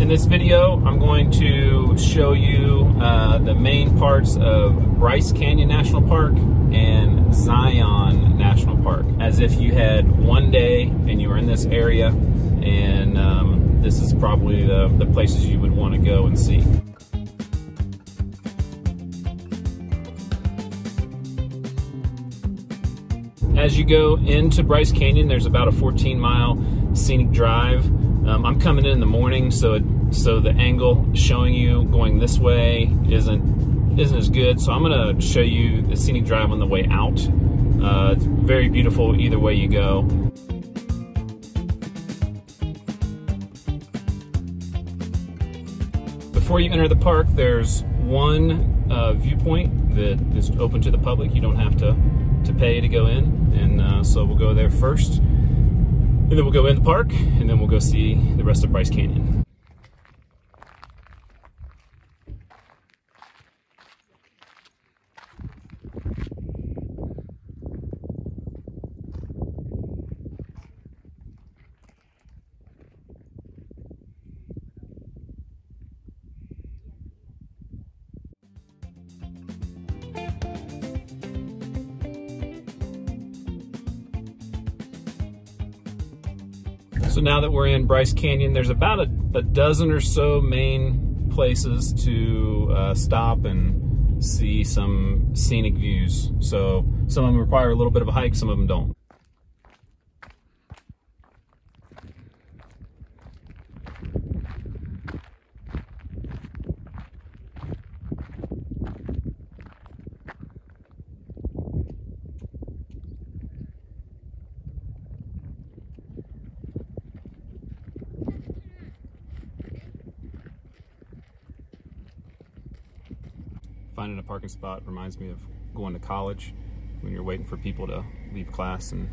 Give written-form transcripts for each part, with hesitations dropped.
In this video, I'm going to show you the main parts of Bryce Canyon National Park and Zion National Park, as if you had one day and you were in this area, and this is probably the places you would want to go and see. As you go into Bryce Canyon, there's about a 14-mile scenic drive. I'm coming in the morning, so the angle showing you going this way isn't as good. So I'm gonna show you the scenic drive on the way out. It's very beautiful either way you go. Before you enter the park, there's one viewpoint that is open to the public. You don't have to pay to go in, and so we'll go there first, and then we'll go in the park, and then we'll go see the rest of Bryce Canyon. So now that we're in Bryce Canyon, there's about a dozen or so main places to stop and see some scenic views. So some of them require a little bit of a hike, some of them don't. Finding a parking spot reminds me of going to college when you're waiting for people to leave class and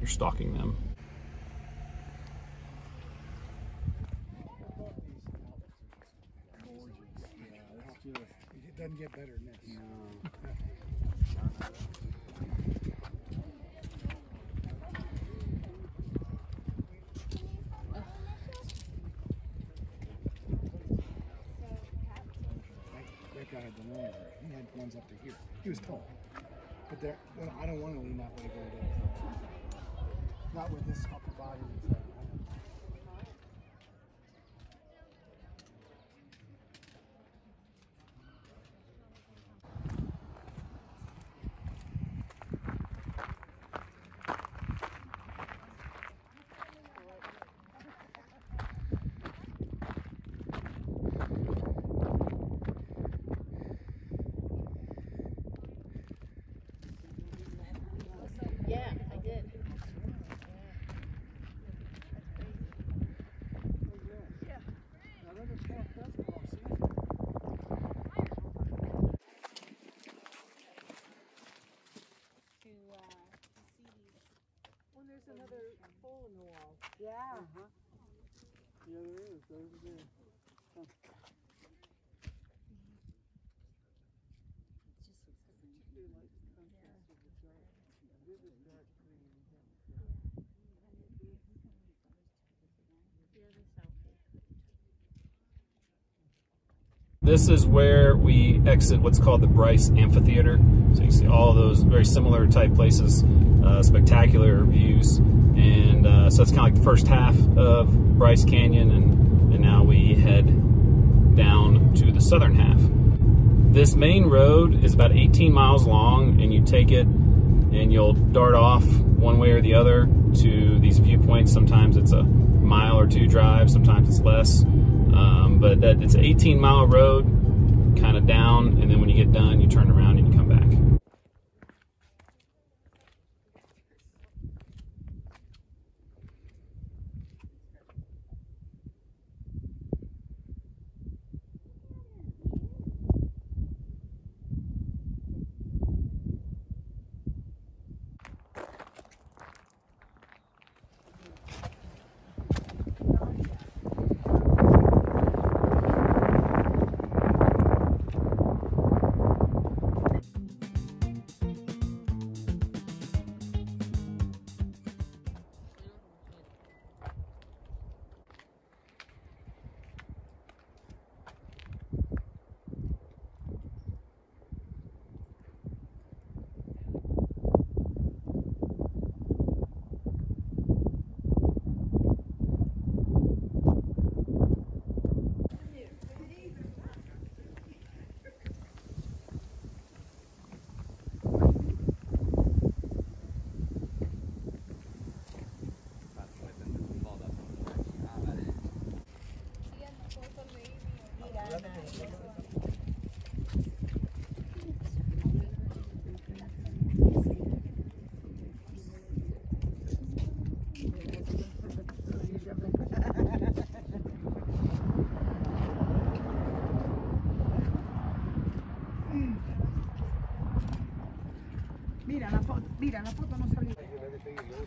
you're stalking them. It doesn't get better than this. He had ones up to here. He was tall, but there, I don't want to lean that way going down. Not with this upper body. There's another hole in the wall. Yeah. Uh-huh. Yeah, there is. Over there. Huh. This is where we exit what's called the Bryce Amphitheater. So you see all those very similar type places, spectacular views. And so that's kind of like the first half of Bryce Canyon, and now we head down to the southern half. This main road is about 18 miles long, and you take it and you'll dart off one way or the other to these viewpoints. Sometimes it's a mile or two drive, sometimes it's less, but it's an 18-mile road kind of down, and then when you get done, you turn around and you come back.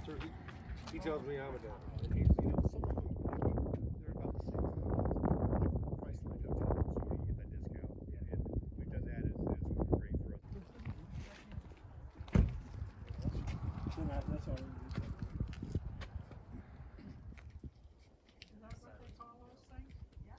Sir, he tells me I'm a dog. He's, you know, some of them, they're about the same like price like hotels, so you get that discount. Yeah. And we've done that as great for us. That's all. Is that what they call those things? Yeah.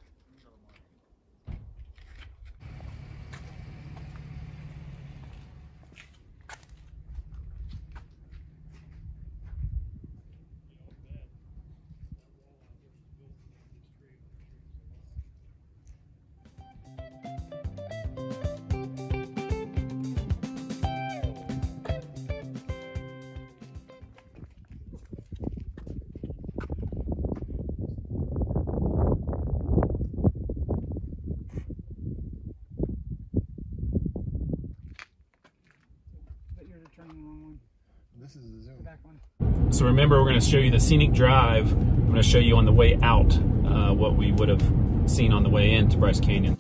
This is the zoom. Back one. So remember, we're going to show you the scenic drive. I'm going to show you on the way out what we would have seen on the way in to Bryce Canyon.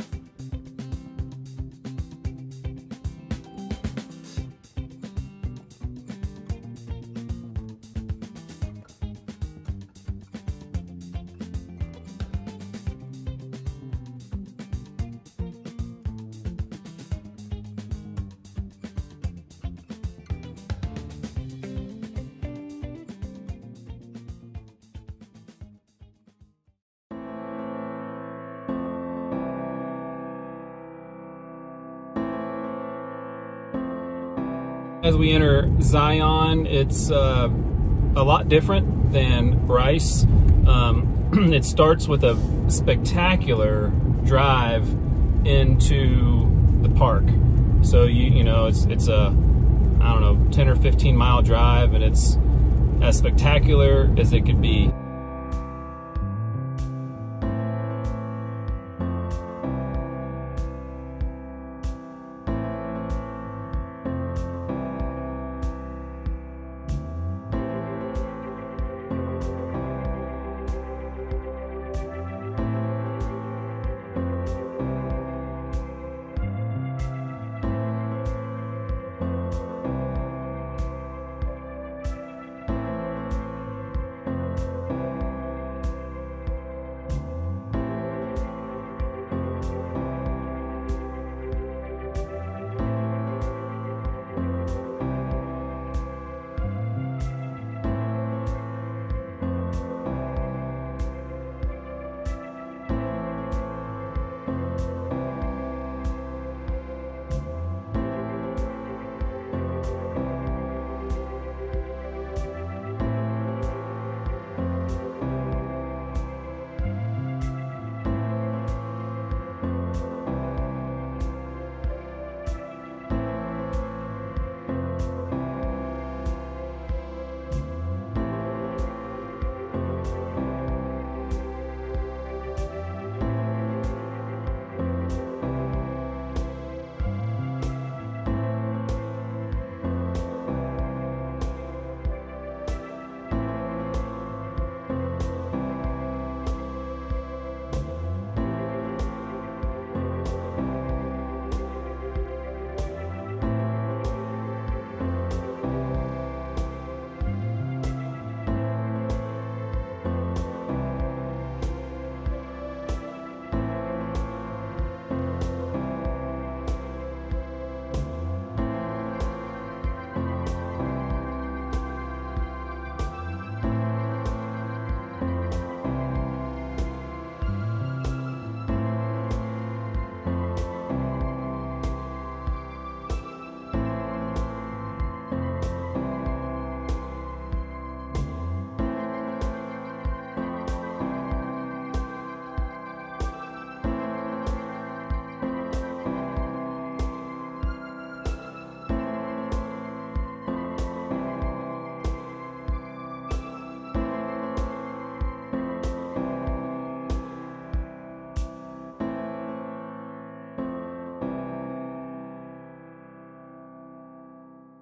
As we enter Zion, it's a lot different than Bryce. It starts with a spectacular drive into the park. So you know it's a, I don't know, 10 or 15 mile drive, and it's as spectacular as it could be.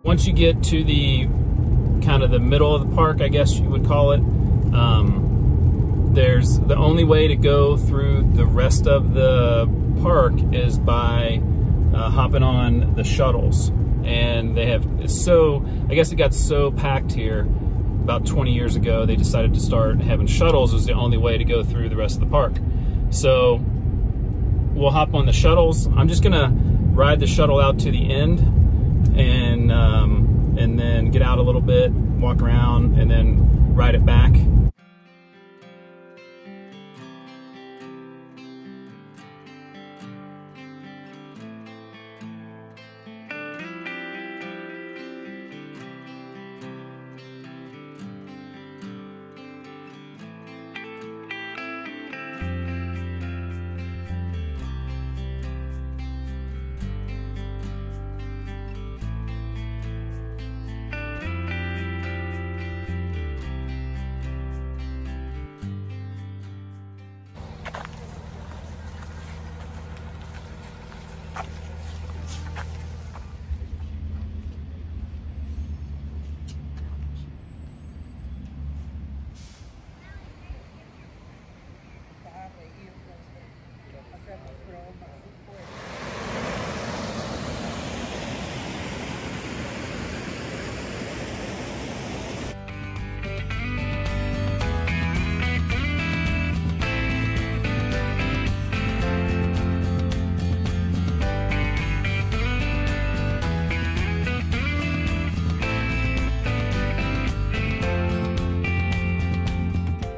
Once you get to the kind of the middle of the park, I guess you would call it, there's the only way to go through the rest of the park is by hopping on the shuttles. And they have, so I guess it got so packed here about 20 years ago, they decided to start having shuttles. It was the only way to go through the rest of the park. So we'll hop on the shuttles. I'm just gonna ride the shuttle out to the end and then get out a little bit, walk around, and then ride it back.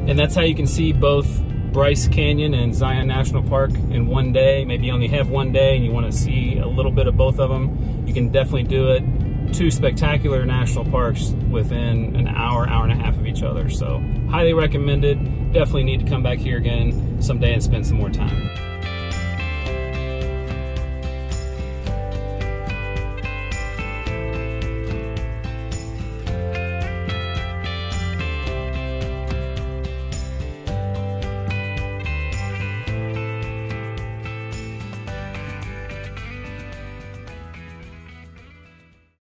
And that's how you can see both Bryce Canyon and Zion National Park in one day. Maybe you only have one day and you want to see a little bit of both of them. You can definitely do it. Two spectacular national parks within an hour, hour and a half of each other. So highly recommended. Definitely need to come back here again someday and spend some more time.